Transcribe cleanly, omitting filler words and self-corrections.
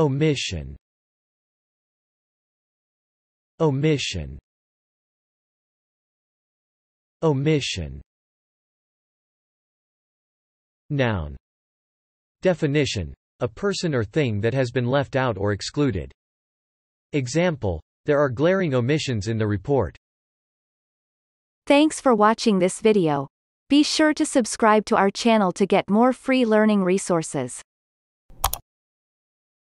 Omission. Omission. Omission. Noun. Definition: a person or thing that has been left out or excluded. Example: there are glaring omissions in the report. Thanks for watching this video. Be sure to subscribe to our channel to get more free learning resources.